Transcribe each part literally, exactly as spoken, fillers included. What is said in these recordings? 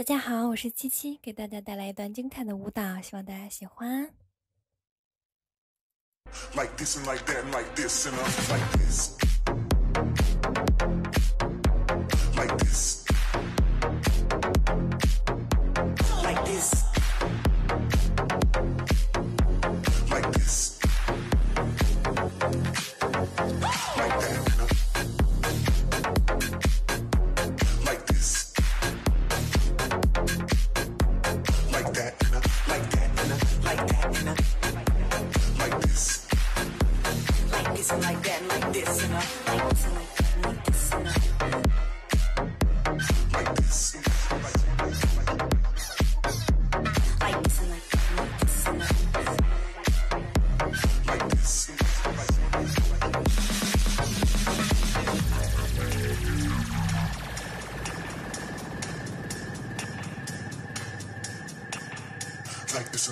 大家好，我是七七，给大家带来一段精彩的舞蹈，希望大家喜欢。Like this and like that and like this and like this. Like this. Like this. Like this.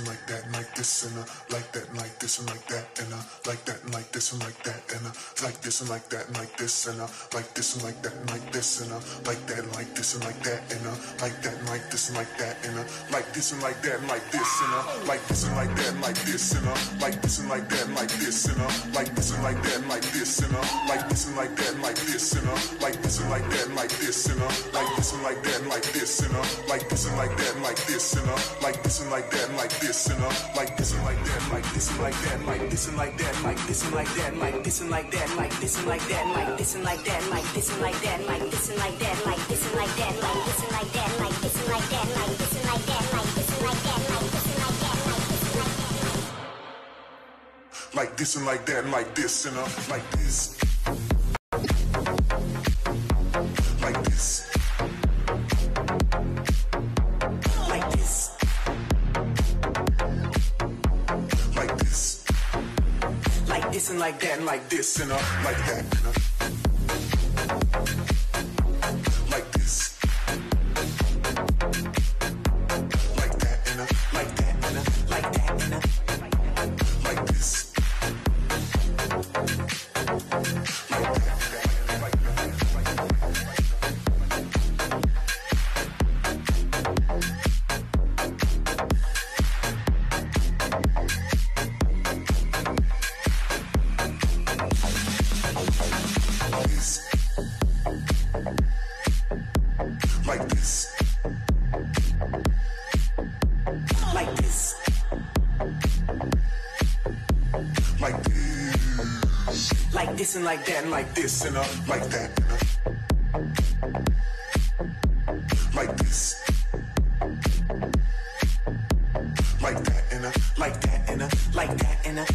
Like that. Like that, like this, and I like this, and I like this, and I like this, and I like this, and I like this and like that and like this and uh, like that and like this and like that and uh, like that and like this and like that and uh, like this and like that and like this and uh, like this and like that and like this and uh, like that and like this and like that and uh, like that and like this and like that and uh, like this and like that and like this and uh, like this and like that and like this and uh, like this and like that and like this and uh, like this and like that and like this and uh, like this and like that and like this and uh, like this and like that and like this and uh, like this and like that and like this and uh, like this and like that and like this and uh, like this and like that like this and uh, like this and like that, like this and like that, like this and like that, like this and like that, like this and like that, like this and like that, like this and like that, like this and like that, like this and like that, like this and like that, like this and like that, like this and like that, like this and like that, like this and like that, like this and like that, like this and like that, like this and like that, like this and like this, like this. This and like that and like this and uh, like that and uh, like this, like that and uh, like that and uh, like that and uh, like this, like that. Like this, like this, like this, like this and like that and like this and uh, like that and uh, like this, like that and uh, like that and uh, like that and uh,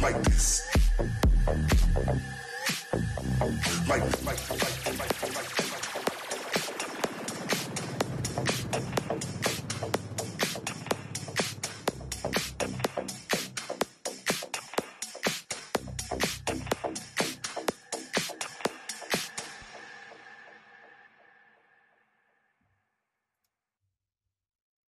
like this, like like.